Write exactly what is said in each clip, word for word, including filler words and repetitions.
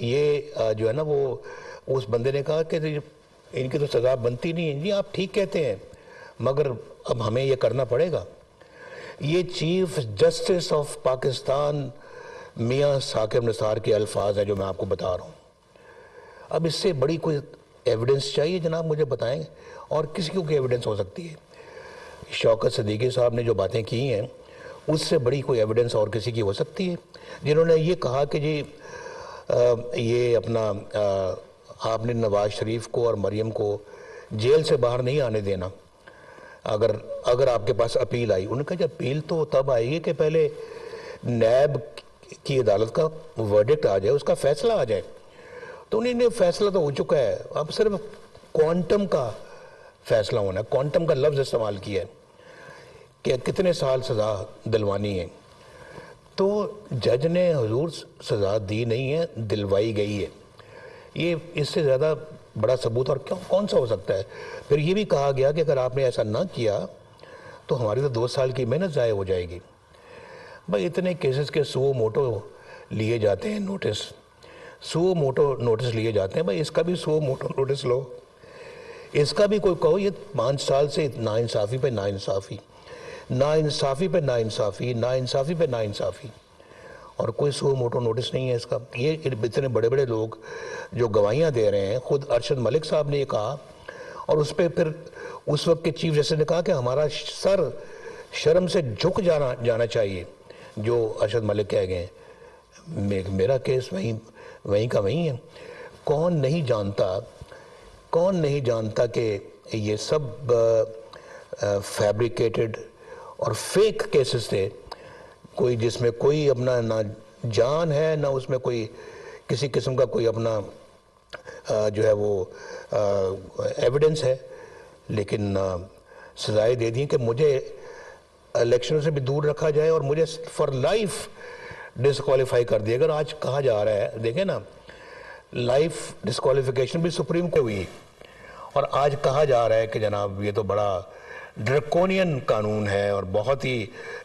ये जो है ना वो उस बंदे ने कहा कि इनकी तो सजा बनती नहीं है। जी आप ठीक कहते हैं मगर अब हमें ये करना पड़ेगा। ये चीफ जस्टिस ऑफ पाकिस्तान मियां साकिब निसार के अल्फाज हैं जो मैं आपको बता रहा हूँ। अब इससे बड़ी कोई एविडेंस चाहिए जनाब, मुझे बताएं और किसी को एविडेंस हो सकती है? शौकत सिद्दीकी साहब ने जो बातें की हैं उससे बड़ी कोई एविडेंस और किसी की हो सकती है? जिन्होंने ये कहा कि जी आ, ये अपना आ, आपने नवाज शरीफ को और मरियम को जेल से बाहर नहीं आने देना अगर अगर आपके पास अपील आई। उनका जब अपील तो तब आएगी कि पहले नैब की अदालत का वर्डिक्ट आ जाए, उसका फैसला आ जाए। तो उन्हें फैसला तो हो चुका है, अब सिर्फ क्वांटम का फैसला होना है। क्वांटम का लफ्ज़ इस्तेमाल किया है कि कितने साल सज़ा दिलवानी है। तो जज ने हुजूर सज़ा दी नहीं है, दिलवाई गई है। ये इससे ज़्यादा बड़ा सबूत और क्यों कौन सा हो सकता है? फिर ये भी कहा गया कि अगर आपने ऐसा ना किया तो हमारी तो दो साल की मेहनत ज़ाया हो जाएगी। भाई इतने केसेस के सुओ मोटो लिए जाते हैं नोटिस, सुओ मोटो नोटिस लिए जाते हैं। भाई इसका भी सुओ मोटो नोटिस लो, इसका भी कोई कहो। ये पाँच साल से नाइंसाफ़ी पे नाइंसाफ़ी नाइंसाफ़ी पे नाइंसाफ़ी नाइंसाफ़ी पे नाइंसाफ़ी और कोई सुओ मोटो नोटिस नहीं है इसका। ये इतने बड़े बड़े लोग जो गवाहियाँ दे रहे हैं, ख़ुद अरशद मलिक साहब ने ये कहा और उस पर फिर उस वक्त के चीफ जस्टिस ने कहा कि हमारा सर शर्म से झुक जाना जाना चाहिए। जो अरशद मलिक कह गए मे, मेरा केस वहीं वहीं का वहीं है। कौन नहीं जानता कौन नहीं जानता कि ये सब फैब्रिकेटेड और फेक केसेस थे, कोई जिसमें कोई अपना ना जान है ना उसमें कोई किसी किस्म का कोई अपना आ, जो है वो आ, एविडेंस है। लेकिन सजाएं दे दी कि मुझे इलेक्शनों से भी दूर रखा जाए और मुझे फॉर लाइफ डिसक्वालीफाई कर दिया। अगर आज कहा जा रहा है, देखें ना, लाइफ डिसक्वालीफिकेशन भी सुप्रीम को हुई और आज कहा जा रहा है कि जनाब ये तो बड़ा ड्रैकोनियन कानून है और बहुत ही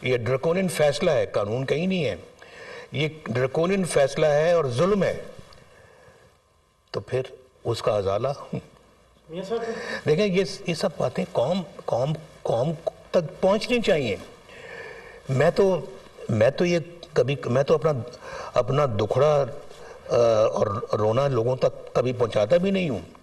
ये ड्रैकोनियन फैसला है। कानून कहीं नहीं है, ये ड्रैकोनियन फैसला है और जुल्म है। तो फिर उसका अजाला देखें। ये ये सब बातें कौम कौम कौम तक पहुंचनी चाहिए। मैं तो मैं तो ये कभी मैं तो अपना अपना दुखड़ा और रोना लोगों तक कभी पहुंचाता भी नहीं हूँ।